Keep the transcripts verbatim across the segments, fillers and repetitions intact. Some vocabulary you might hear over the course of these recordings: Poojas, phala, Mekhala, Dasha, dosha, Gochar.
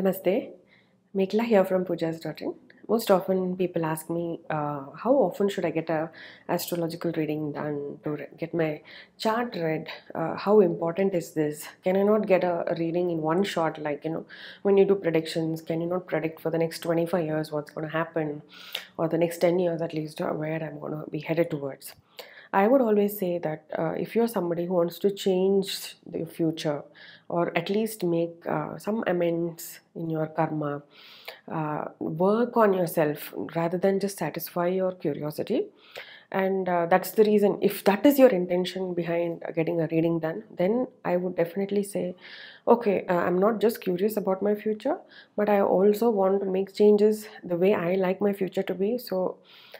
Namaste, Mekhala here from Poojas dot in. Most often people ask me uh, how often should I get a astrological reading done to get my chart read, uh, how important is this, can I not get a reading in one shot, like you know when you do predictions, can you not predict for the next twenty-five years what's going to happen, or the next ten years at least where I'm going to be headed towards. I would always say that uh, if you're somebody who wants to change the future or at least make uh, some amends in your karma, uh, work on yourself rather than just satisfy your curiosity. And uh, that's the reason, if that is your intention behind getting a reading done, then I would definitely say, okay, uh, I'm not just curious about my future, but I also want to make changes the way I like my future to be. So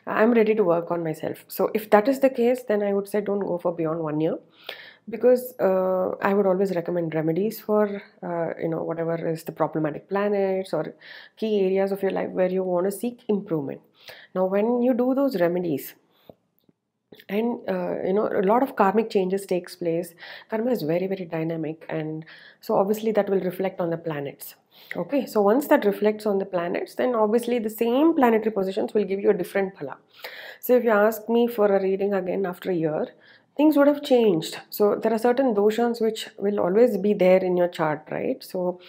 I'm ready to work on myself. So if that is the case, then I would say don't go for beyond one year. Because uh, I would always recommend remedies for, uh, you know, whatever is the problematic planets or key areas of your life where you want to seek improvement. Now, when you do those remedies, and uh, you know a lot of karmic changes takes place. Karma is very very dynamic, and so obviously that will reflect on the planets. Okay, so once that reflects on the planets, then obviously the same planetary positions will give you a different phala. So if you ask me for a reading again after a year, things would have changed. So there are certain doshas which will always be there in your chart, right? So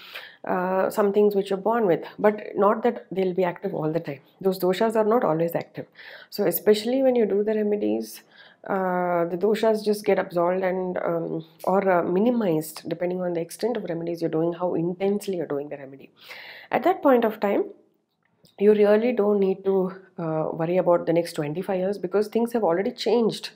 uh, some things which you're born with, but not that they'll be active all the time. Those doshas are not always active. So especially when you do the remedies, uh, the doshas just get absolved and um, or uh, minimized, depending on the extent of remedies you're doing, how intensely you're doing the remedy. At that point of time, you really don't need to uh, worry about the next twenty-five years, because things have already changed.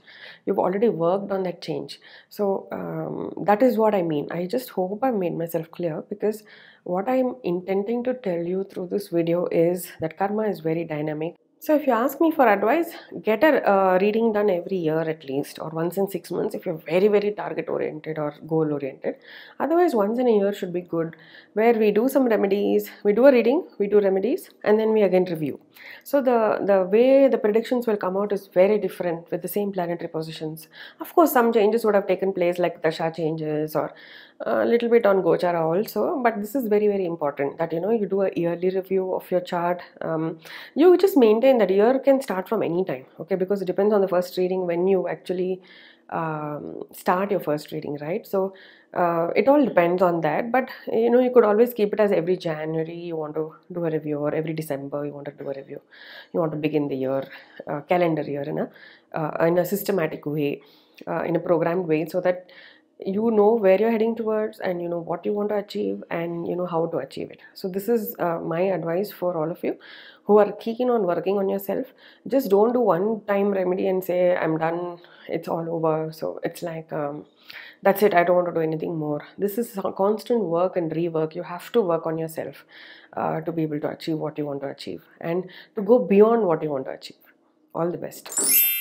You've already worked on that change. So um, that is what I mean. I just hope I made myself clear, because what I'm intending to tell you through this video is that karma is very dynamic. So if you ask me for advice, get a uh, reading done every year at least, or once in six months if you're very very target oriented or goal oriented. Otherwise, once in a year should be good, where we do some remedies, we do a reading, we do remedies, and then we again review. So the the way the predictions will come out is very different with the same planetary positions. Of course, some changes would have taken place, like Dasha changes or a little bit on Gochar also, but this is very very important that you know you do a yearly review of your chart. Um, you just maintain that year can start from any time, okay, because it depends on the first reading, when you actually um, start your first reading, right? So uh, it all depends on that, but you know you could always keep it as every January you want to do a review, or every December you want to do a review. You want to begin the year, uh, calendar year, in a, uh, in a systematic way, uh, in a programmed way, so that you know where you're heading towards, and you know what you want to achieve, and you know how to achieve it. So this is uh, my advice for all of you who are keen on working on yourself. Just don't do one time remedy and say I'm done, it's all over. So it's like um, that's it, I don't want to do anything more. This is constant work and rework. You have to work on yourself uh, to be able to achieve what you want to achieve, and to go beyond what you want to achieve. All the best.